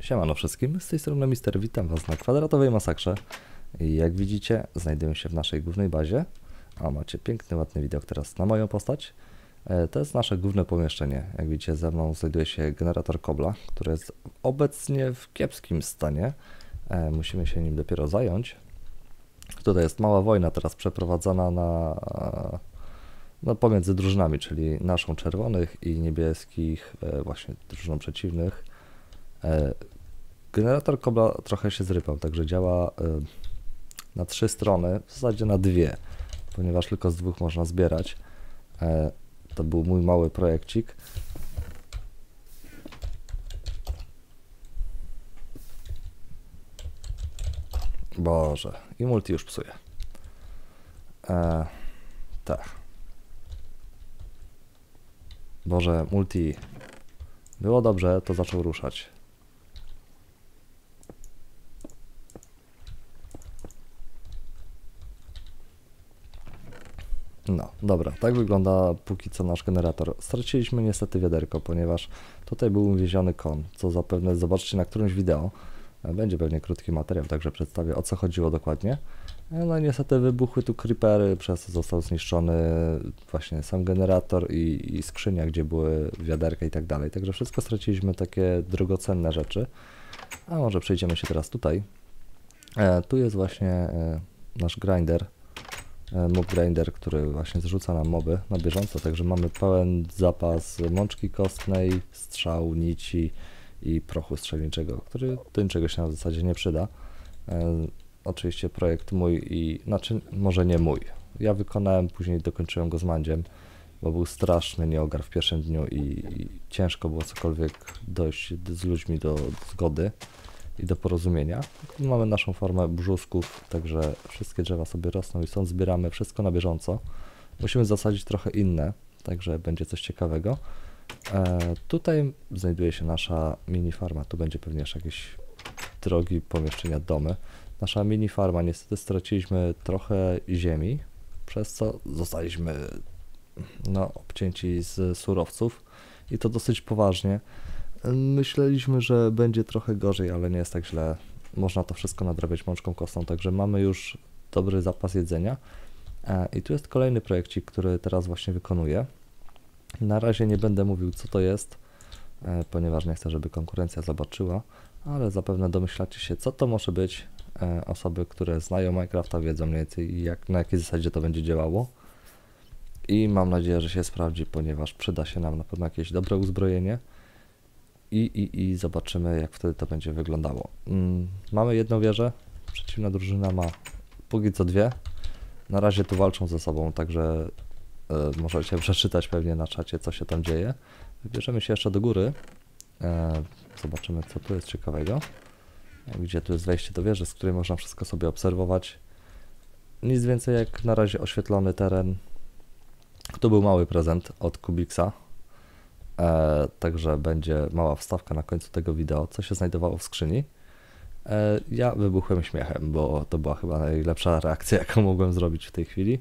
Siemano wszystkim, z tej strony Mister, witam was na Kwadratowej Masakrze. I jak widzicie, znajduję się w naszej głównej bazie. A macie piękny, ładny widok teraz na moją postać. To jest nasze główne pomieszczenie. Jak widzicie, ze mną znajduje się generator kobla, który jest obecnie w kiepskim stanie. Musimy się nim dopiero zająć. Tutaj jest mała wojna teraz przeprowadzana na, pomiędzy drużynami, czyli naszą czerwonych i niebieskich, właśnie drużyną przeciwnych. Generator kobla trochę się zrypał, także działa na 3 strony, w zasadzie na 2, ponieważ tylko z 2 można zbierać. To był mój mały projekcik. Boże, i multi już psuje. Tak. Boże, multi było dobrze, to zaczął ruszać. No, dobra, tak wygląda póki co nasz generator. Straciliśmy niestety wiaderko, ponieważ tutaj był uwieziony kon, co zapewne zobaczycie na którymś wideo. Będzie pewnie krótki materiał, także przedstawię, o co chodziło dokładnie. No i niestety wybuchły tu creepery, przez co został zniszczony właśnie sam generator i skrzynia, gdzie były wiaderka i tak dalej. Także wszystko straciliśmy, takie drogocenne rzeczy. A może przejdziemy się teraz tutaj. Tu jest właśnie nasz grinder. Mob grinder, który właśnie zrzuca nam moby na bieżąco, także mamy pełen zapas mączki kostnej, strzał, nici i prochu strzelniczego, który do niczego się nam w zasadzie nie przyda. Oczywiście projekt mój i, znaczy może nie mój, ja wykonałem, później dokończyłem go z Mandiem, bo był straszny nieogar w pierwszym dniu i ciężko było cokolwiek dojść z ludźmi do zgody i do porozumienia. Tu mamy naszą formę brzusków, także wszystkie drzewa sobie rosną i stąd zbieramy wszystko na bieżąco. Musimy zasadzić trochę inne, także będzie coś ciekawego. Tutaj znajduje się nasza mini farma, tu będzie pewnie jeszcze jakieś drogi, pomieszczenia, domy. Nasza mini farma, niestety straciliśmy trochę ziemi, przez co zostaliśmy obcięci z surowców i to dosyć poważnie. Myśleliśmy, że będzie trochę gorzej, ale nie jest tak źle. Można to wszystko nadrabiać mączką kostną, także mamy już dobry zapas jedzenia. I tu jest kolejny projekcik, który teraz właśnie wykonuję. Na razie nie będę mówił, co to jest, ponieważ nie chcę, żeby konkurencja zobaczyła, ale zapewne domyślacie się, co to może być. Osoby, które znają Minecrafta, wiedzą mniej więcej, jak, na jakiej zasadzie to będzie działało. I mam nadzieję, że się sprawdzi, ponieważ przyda się nam na pewno jakieś dobre uzbrojenie. I zobaczymy, jak wtedy to będzie wyglądało. Mamy jedną wieżę, przeciwna drużyna ma póki co 2. Na razie tu walczą ze sobą, także możecie przeczytać pewnie na czacie, co się tam dzieje. Wybierzemy się jeszcze do góry. Zobaczymy, co tu jest ciekawego. Gdzie tu jest wejście do wieży, z której można wszystko sobie obserwować. Nic więcej jak na razie oświetlony teren. Tu był mały prezent od Kubiksa. Także będzie mała wstawka na końcu tego wideo, co się znajdowało w skrzyni. Ja wybuchłem śmiechem, bo to była chyba najlepsza reakcja, jaką mogłem zrobić w tej chwili.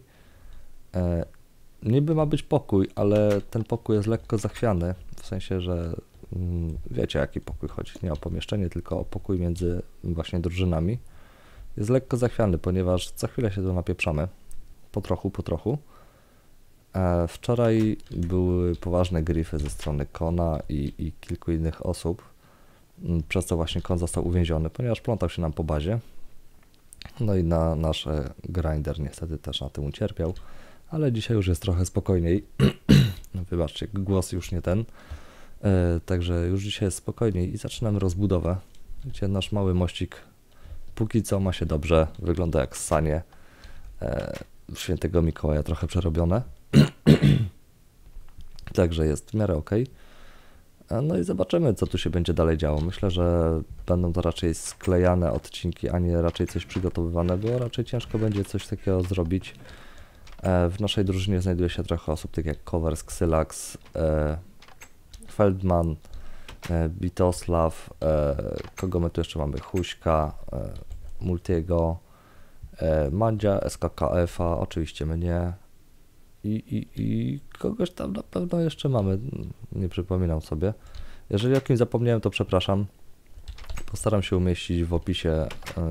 Niby ma być pokój, ale ten pokój jest lekko zachwiany, w sensie, że wiecie, o jaki pokój chodzi, nie o pomieszczenie, tylko o pokój między właśnie drużynami. Jest lekko zachwiany, ponieważ co chwilę się tu napieprzamy, po trochu, po trochu. Wczoraj były poważne gryfy ze strony Kona i kilku innych osób, przez co właśnie Kon został uwięziony, ponieważ plątał się nam po bazie. No i nasz grinder niestety też na tym ucierpiał, ale dzisiaj już jest trochę spokojniej. Wybaczcie, głos już nie ten. Także już dzisiaj jest spokojniej i zaczynamy rozbudowę, gdzie nasz mały mościk póki co ma się dobrze, wygląda jak sanie Świętego Mikołaja, trochę przerobione. Także jest w miarę ok. No i zobaczymy, co tu się będzie dalej działo. Myślę, że będą to raczej sklejane odcinki, a nie raczej coś przygotowywane, bo raczej ciężko będzie coś takiego zrobić. W naszej drużynie znajduje się trochę osób, tak jak Kowers, Ksylaks, Feldman, Bitoslaw, kogo my tu jeszcze mamy? Huśka, Multiego, Mandia, SKKFA, oczywiście mnie i kogoś tam na pewno jeszcze mamy, nie przypominam sobie. Jeżeli o kimś zapomniałem, to przepraszam. Postaram się umieścić w opisie,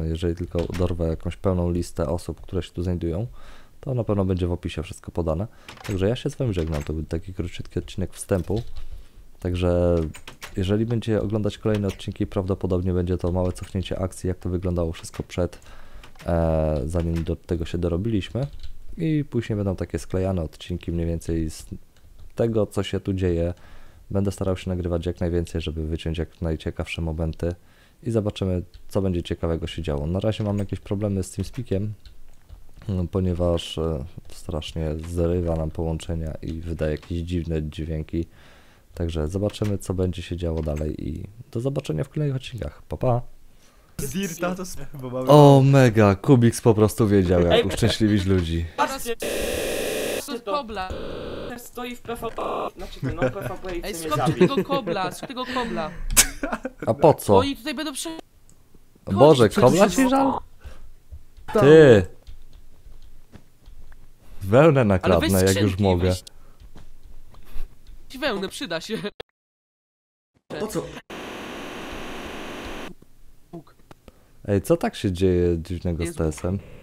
jeżeli tylko dorwę jakąś pełną listę osób, które się tu znajdują, to na pewno będzie w opisie wszystko podane. Także ja się z wami żegnam, to był taki króciutki odcinek wstępu. Także jeżeli będziecie oglądać kolejne odcinki, prawdopodobnie będzie to małe cofnięcie akcji, jak to wyglądało wszystko przed, zanim do tego się dorobiliśmy. I później będą takie sklejane odcinki mniej więcej z tego, co się tu dzieje. Będę starał się nagrywać jak najwięcej, żeby wyciąć jak najciekawsze momenty i zobaczymy, co będzie ciekawego się działo. Na razie mam jakieś problemy z TeamSpeakiem, ponieważ strasznie zrywa nam połączenia i wydaje jakieś dziwne dźwięki. Także zobaczymy, co będzie się działo dalej i do zobaczenia w kolejnych odcinkach. Pa, pa! O mega, Cubiks po prostu wiedział, jak uszczęśliwić ludzi. Kobla. Stoi w PvP. Znaczy ten, no PvP i Skop tego kobla. A po co? Bo oni tutaj będą prze... Boże, kobla ci żal? Ty! Wełnę nakradnę, jak już mogę. Wełnę, przyda się. Po co? Ej, co tak się dzieje dziwnego z TS-em?